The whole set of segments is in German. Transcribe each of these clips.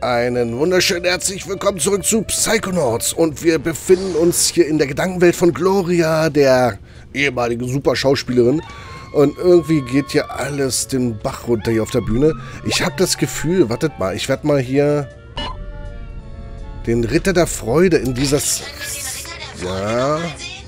Einen wunderschönen herzlich willkommen zurück zu Psychonauts. Und wir befinden uns hier in der Gedankenwelt von Gloria, der ehemaligen Superschauspielerin. Und irgendwie geht hier alles den Bach runter hier auf der Bühne. Ich habe das Gefühl, wartet mal, ich werde mal hier den Ritter der Freude in dieses... Ja,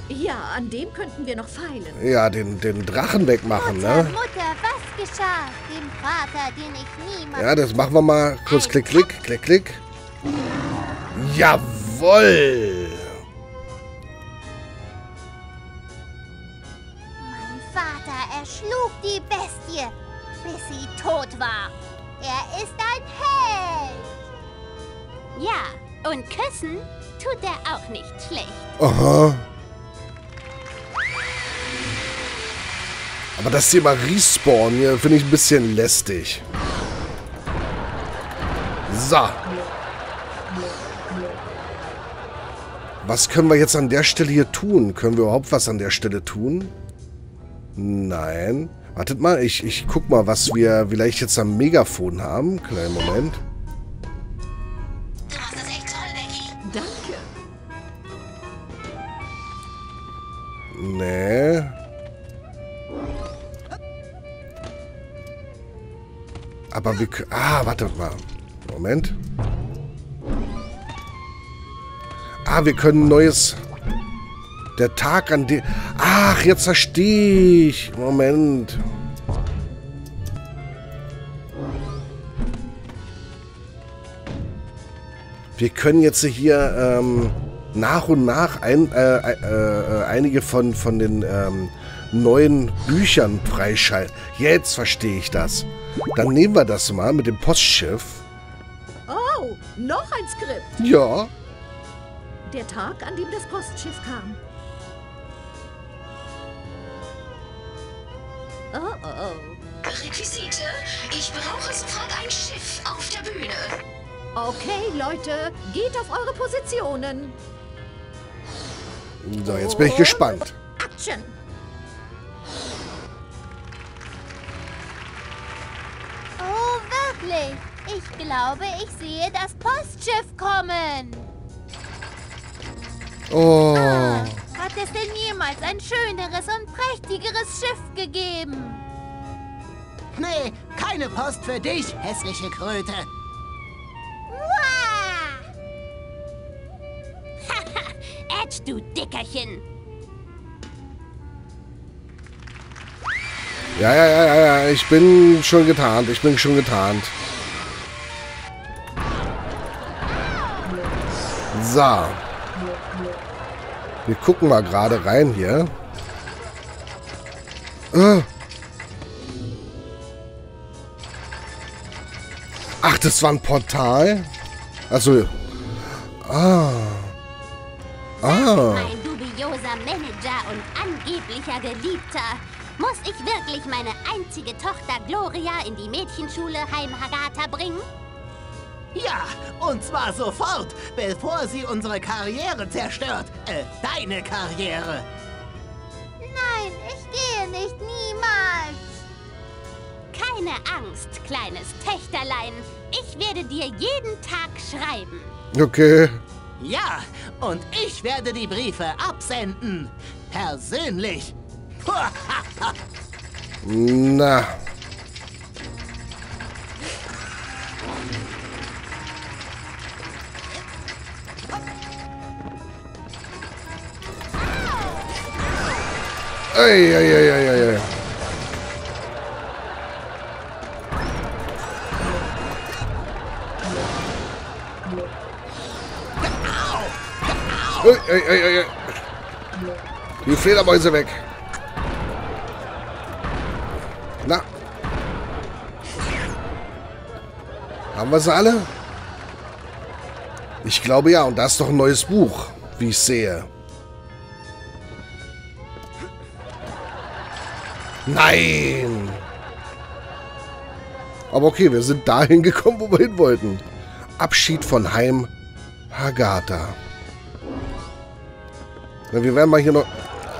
ja, an dem könnten wir noch feilen. Ja, den Drachen wegmachen, Mutter, ne? Mutter, was geschah? Dem Vater, den ich niemals... Ja, das machen wir mal. Kurz klick, klick, klick, klick. Jawoll! Mein Vater erschlug die Bestie, bis sie tot war. Er ist ein Held! Ja, und küssen tut er auch nicht schlecht. Aha. Aber das Thema Respawn hier finde ich ein bisschen lästig. So. Was können wir jetzt an der Stelle hier tun? Können wir überhaupt was an der Stelle tun? Nein. Wartet mal, ich guck mal, was wir vielleicht jetzt am Megafon haben. Kleinen Moment. Du machst das echt toll, Becky. Danke. Nee. Aber wir können... Ah, warte mal. Moment. Ah, wir können neues... Der Tag an dem... Ach, jetzt verstehe ich. Moment. Wir können jetzt hier nach und nach einige von den neuen Büchern freischalten. Jetzt verstehe ich das. Dann nehmen wir das mal mit dem Postschiff. Oh, noch ein Skript. Ja. Der Tag, an dem das Postschiff kam. Oh, oh, oh. Requisite, ich brauche sofort ein Schiff auf der Bühne. Okay, Leute, geht auf eure Positionen. So, jetzt bin ich gespannt. Action. Ich glaube, ich sehe das Postschiff kommen. Oh. Ah, hat es denn jemals ein schöneres und prächtigeres Schiff gegeben? Nee, keine Post für dich, hässliche Kröte. Haha, Edge, du Dickerchen. Ja, ich bin schon getarnt, So. Wir gucken mal gerade rein hier. Ach, das war ein Portal? Also. Ah. Ah. Mein dubioser Manager und angeblicher Geliebter. Muss ich wirklich meine einzige Tochter Gloria in die Mädchenschule Heim Hagatha bringen? Ja, und zwar sofort, bevor sie unsere Karriere zerstört. Deine Karriere. Nein, ich gehe nicht, niemals. Keine Angst, kleines Töchterlein. Ich werde dir jeden Tag schreiben. Okay. Ja, und ich werde die Briefe absenden. Persönlich. Na. Ei. Ei. Die Fledermäuse weg. Na. Haben wir sie alle? Ich glaube ja, und da ist doch ein neues Buch, wie ich sehe. Nein! Aber okay, wir sind dahin gekommen, wo wir hin wollten. Abschied von Heim Hagatha. Na, wir werden mal hier noch...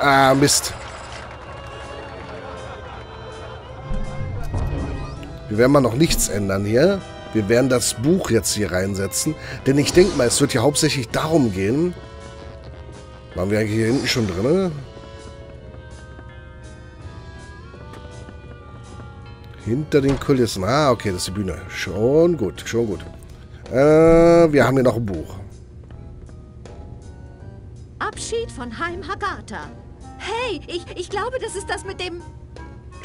Ah, Mist. Wir werden mal noch nichts ändern hier. Wir werden das Buch jetzt hier reinsetzen. Denn ich denke mal, es wird ja hauptsächlich darum gehen. Waren wir eigentlich hier hinten schon drin? Hinter den Kulissen. Ah, okay, das ist die Bühne. Schon gut, schon gut. Wir haben hier noch ein Buch. Abschied von Heim Hagatha. Hey, ich glaube, das ist das mit dem...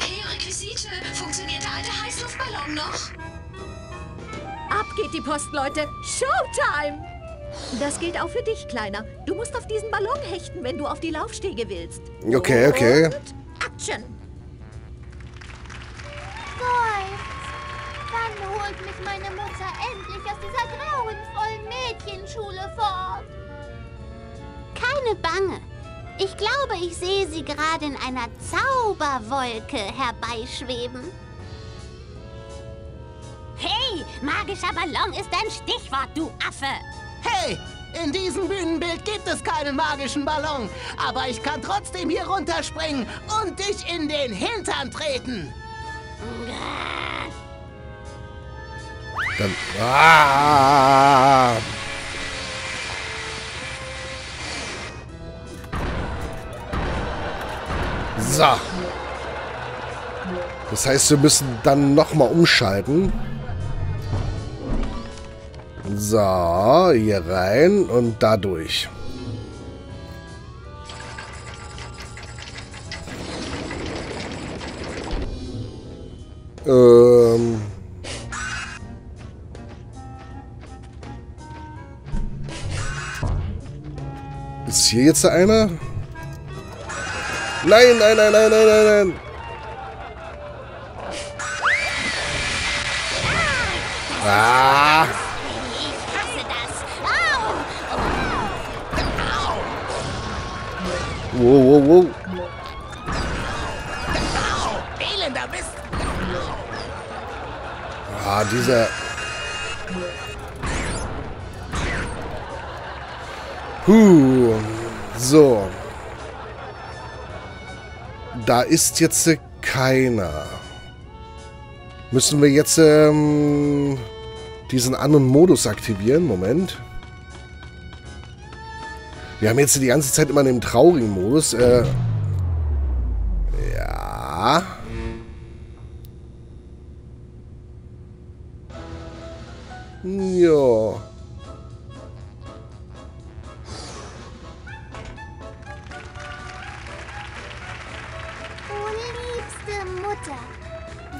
Hey, Requisite, funktioniert der alte Heißluftballon noch? Ab geht die Post, Leute. Showtime! Das gilt auch für dich, Kleiner. Du musst auf diesen Ballon hechten, wenn du auf die Laufstege willst. Okay, okay. Und Action! Wolf! Wann holt mich meine Mutter endlich aus dieser grauenvollen Mädchenschule fort? Keine Bange. Ich glaube, ich sehe sie gerade in einer Zauberwolke herbeischweben. Hey, magischer Ballon ist ein Stichwort, du Affe! Hey, in diesem Bühnenbild gibt es keinen magischen Ballon, aber ich kann trotzdem hier runterspringen und dich in den Hintern treten! Dann... Ah! So. Das heißt, wir müssen dann nochmal umschalten. So, hier rein und da durch. Ist hier jetzt einer? Nein, nein, nein, nein, nein, nein, nein. Ah. Ich hasse das. Au. Au. Wow, wow, wow. Elender Mist. Ah, dieser... Huh. So. Da ist jetzt keiner. Müssen wir jetzt diesen anderen Modus aktivieren? Moment. Wir haben jetzt die ganze Zeit immer den traurigen Modus. Ja. Jo.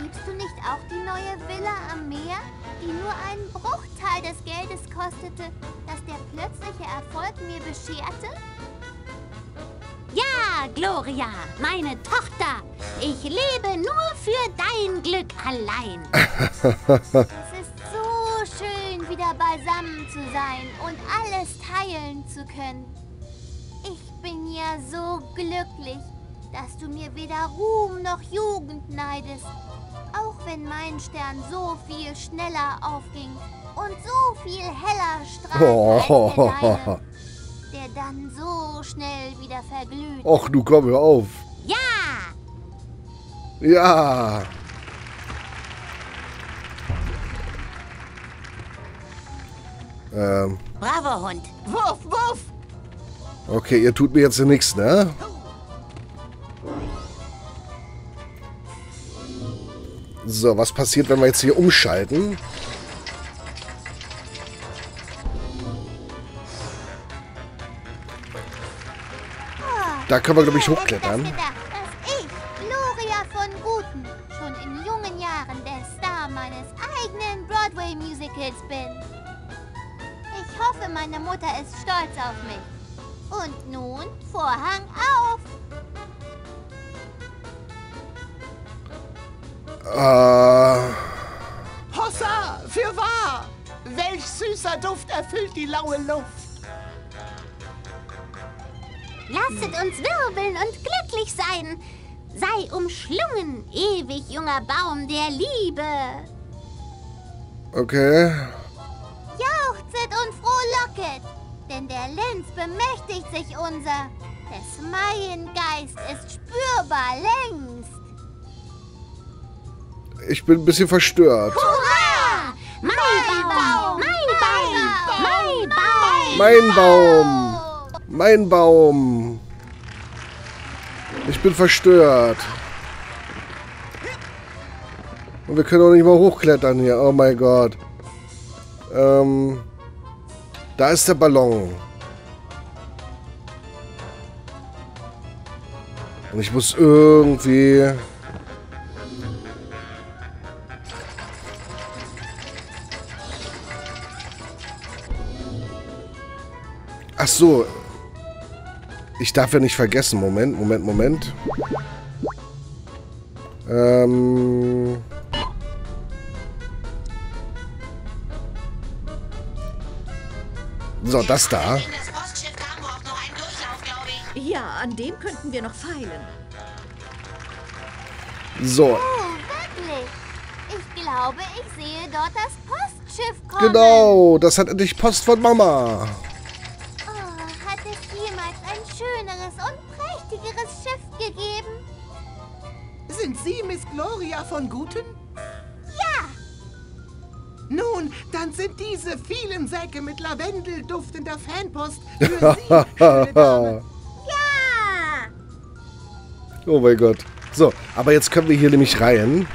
Liebst du nicht auch die neue Villa am Meer, die nur einen Bruchteil des Geldes kostete, das der plötzliche Erfolg mir bescherte? Ja, Gloria, meine Tochter! Ich lebe nur für dein Glück allein! Es ist so schön, wieder beisammen zu sein und alles teilen zu können. Ich bin ja so glücklich, dass du mir weder Ruhm noch Jugend neidest. Auch wenn mein Stern so viel schneller aufging und so viel heller strahlte als der deine, der dann so schnell wieder verglüht. Och, du komm, hör auf. Ja! Ja! Bravo, Hund. Wuff, wuff! Okay, ihr tut mir jetzt nichts, ne? So, was passiert, wenn wir jetzt hier umschalten? Da können wir, glaube ich, hochklettern. Dass ich, Gloria von Guten, schon in jungen Jahren der Star meines eigenen Broadway-Musicals bin. Ich hoffe, meine Mutter ist stolz auf mich. Und nun, Vorhang auf! Hossa, für wahr! Welch süßer Duft erfüllt die laue Luft! Lasset uns wirbeln und glücklich sein! Sei umschlungen, ewig junger Baum der Liebe! Okay. Jauchzet und frohlocket, denn der Lenz bemächtigt sich unser. Des Maiengeist ist spürbar längst. Ich bin ein bisschen verstört. Hurra! Mein Mein Baum! Mein Baum! Ich bin verstört. Und wir können auch nicht mal hochklettern hier. Oh mein Gott. Da ist der Ballon. Und ich muss irgendwie... Ach so. Ich darf ja nicht vergessen. Moment, Moment, Moment. So, das da. Ja, an dem könnten wir noch feilen. So. Oh, wirklich? Ich glaube, ich sehe dort das Postschiff kommen. Genau, das hat endlich Post von Mama. Oh, hat es jemals ein schöneres und prächtigeres Schiff gegeben? Sind Sie Miss Gloria von Guten? Ja. Nun, dann sind diese vielen Säcke mit lavendelduftender Fanpost für Sie, schöne Dame. Ja. Oh mein Gott. So, aber jetzt können wir hier nämlich rein.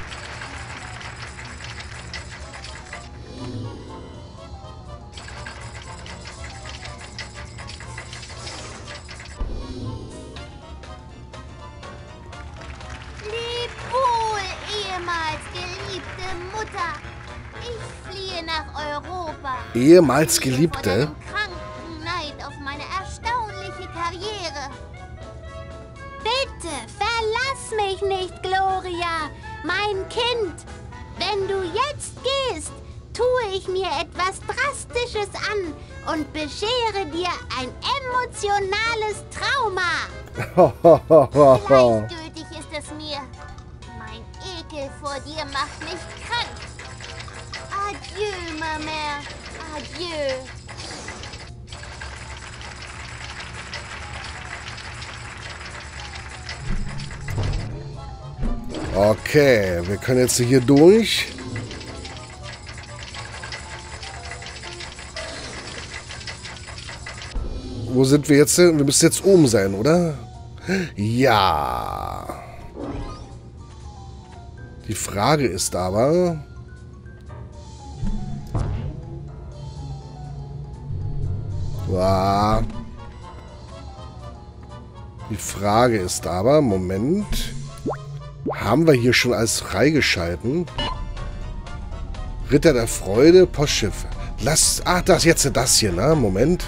Leb wohl, ehemals geliebte Mutter. Ich fliehe nach Europa. Ehemals geliebte? Nicht, Gloria, mein Kind. Wenn du jetzt gehst, tue ich mir etwas Drastisches an und beschere dir ein emotionales Trauma. Gleichgültig ist es mir. Mein Ekel vor dir macht mich krank. Adieu, Mama. Adieu. Okay, wir können jetzt hier durch. Wo sind wir jetzt denn? Wir müssen jetzt oben sein, oder? Ja. Die Frage ist aber... Die Frage ist aber... Moment... Haben wir hier schon alles freigeschalten? Ritter der Freude, Postschiff. Lass... Ach, das jetzt das hier, ne? Moment.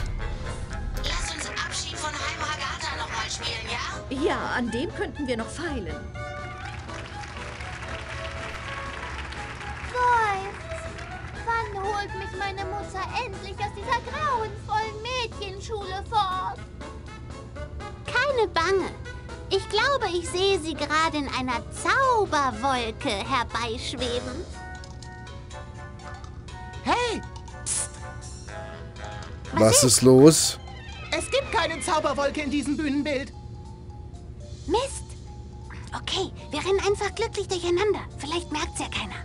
Lass uns Abschied von Heim Hagatha nochmal spielen, ja? Ja, an dem könnten wir noch feilen. Wolf, wann holt mich meine Mutter endlich aus dieser grauenvollen Mädchenschule fort? Keine Bange. Ich glaube, ich sehe sie gerade in einer Zauberwolke herbeischweben. Hey! Psst. Was ist los? Es gibt keine Zauberwolke in diesem Bühnenbild. Mist! Okay, wir rennen einfach glücklich durcheinander. Vielleicht merkt's ja keiner.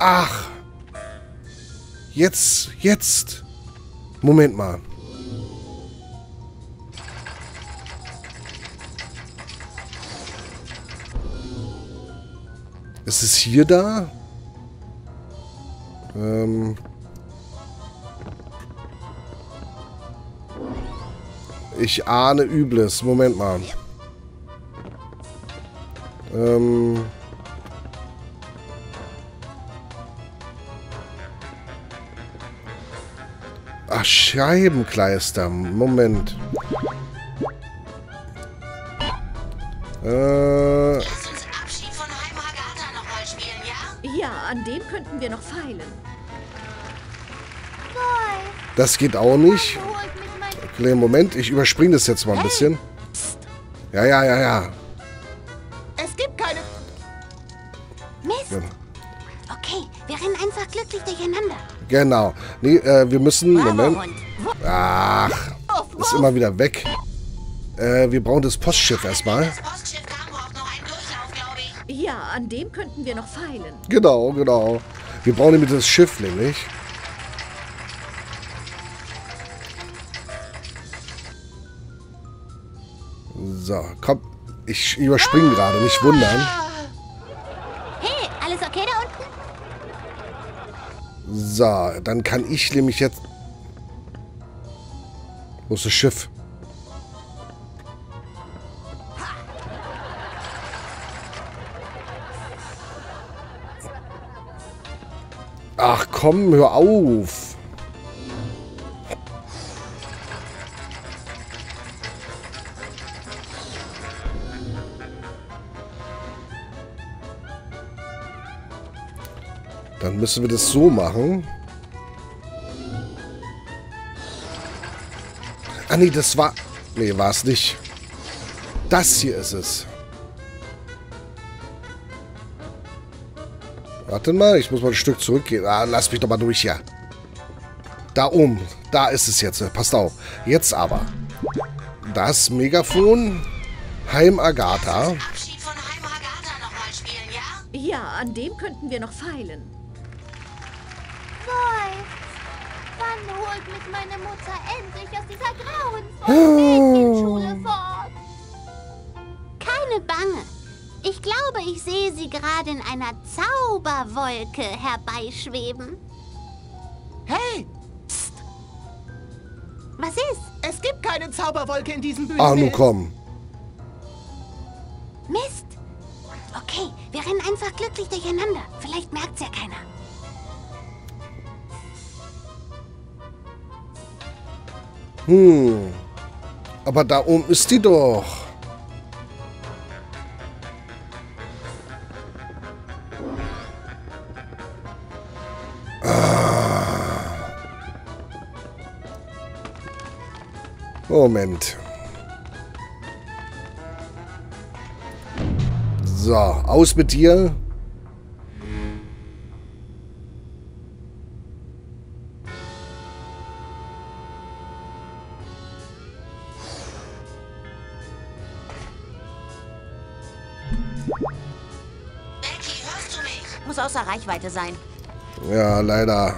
Ach! Jetzt, jetzt. Moment mal. Ist es hier da? Ich ahne Übles. Moment mal. Ach, Scheibenkleister. Moment. Lass uns Abschied von Heim Hagatha nochmal spielen, ja? Ja, an dem könnten wir noch feilen. Das geht auch nicht. Okay, Moment, ich überspringe das jetzt mal ein bisschen. Ja, ja, ja, ja. Es gibt keine... Mist! Ja. Okay, wir rennen einfach glücklich durcheinander. Genau. Nee, wir müssen... Moment. Ach, ist immer wieder weg. Wir brauchen das Postschiff erstmal. Ja, an dem könnten wir noch feilen. Genau, genau. Wir brauchen nämlich das Schiff, nämlich. So, komm. Ich überspringe gerade, nicht wundern. Hey, alles okay da unten? So, dann kann ich nämlich jetzt... Wo ist das Schiff? Ach komm, hör auf. Dann müssen wir das so machen. Ah nee, das war... Nee, war es nicht. Das hier ist es. Warte mal, ich muss mal ein Stück zurückgehen. Ah, lass mich doch mal durch hier. Da oben. Da ist es jetzt. Passt auf. Jetzt aber. Das Megafon. Heim Hagatha. Abschied von Heim Hagatha nochmal spielen, ja? Ja, an dem könnten wir noch feilen. Wolf, wann holt mich meine Mutter endlich aus dieser grauenvollen Mädchenschule fort? Keine Bange. Ich glaube, ich sehe sie gerade in einer Zauberwolke herbeischweben. Hey! Psst! Was ist? Es gibt keine Zauberwolke in diesem Bühnenbild. Ach, nun komm. Mist! Okay, wir rennen einfach glücklich durcheinander. Vielleicht merkt's ja keiner. Hm. Aber da oben ist die doch. Moment. So, aus mit dir. Becky, hörst du mich? Muss außer Reichweite sein. Ja, leider.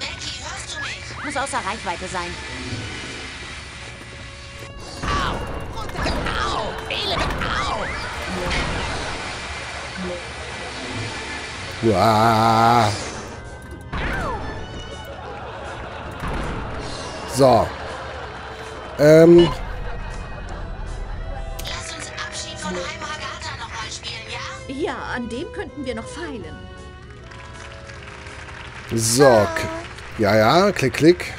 Becky, hörst du mich? Muss außer Reichweite sein. Uah. So. Lass uns Abschied von Heim Hagatha nochmal spielen, ja? Ja, an dem könnten wir noch feilen. So. Ja, ja, klick, klick.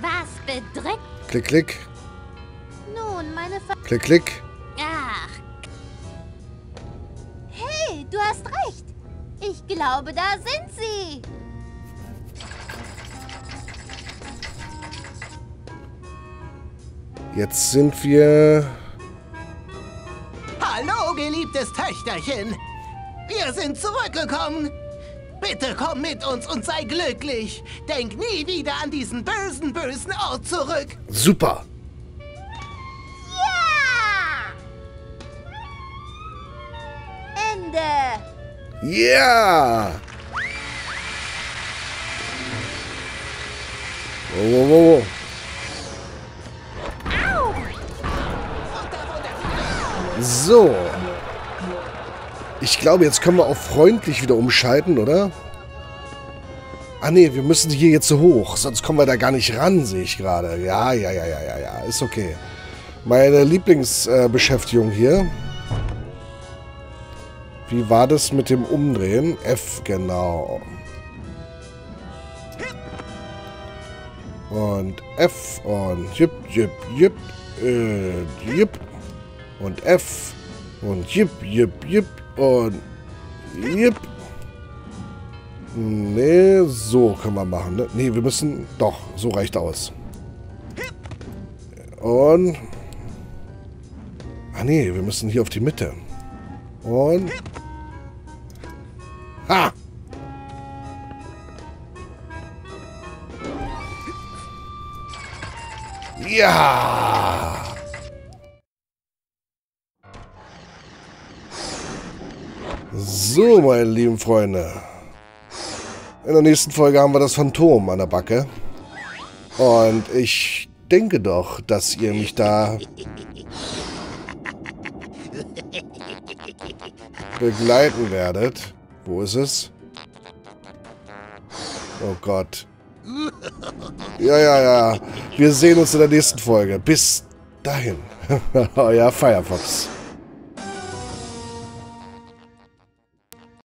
Was bedrückt? Klick, klick. Nun, meine Fa Klick, klick. Ach. Hey, du hast recht. Ich glaube, da sind sie. Jetzt sind wir... Hallo, geliebtes Töchterchen. Wir sind zurückgekommen. Bitte komm mit uns und sei glücklich. Denk nie wieder an diesen bösen, bösen Ort zurück. Super. Ja! Ende. Yeah! Wow, wow, wow, wow. So. Ich glaube, jetzt können wir auf freundlich wieder umschalten, oder? Ah ne, wir müssen hier jetzt so hoch. Sonst kommen wir da gar nicht ran, sehe ich gerade. Ja, ja, ja, ja, ja, ja. Ist okay. Meine Lieblingsbeschäftigung hier. Wie war das mit dem Umdrehen? F, genau. Und F und jip, jip, jip, jip. Und F und jip, jip, jip und jip. Ne, so können wir machen, ne? Ne, wir müssen... Doch, so reicht aus. Und... Ah ne, wir müssen hier auf die Mitte. Und... Ha! Ja! So, meine lieben Freunde. In der nächsten Folge haben wir das Phantom an der Backe. Und ich denke doch, dass ihr mich da begleiten werdet. Wo ist es? Oh Gott. Ja, ja, ja. Wir sehen uns in der nächsten Folge. Bis dahin. Euer Firefox.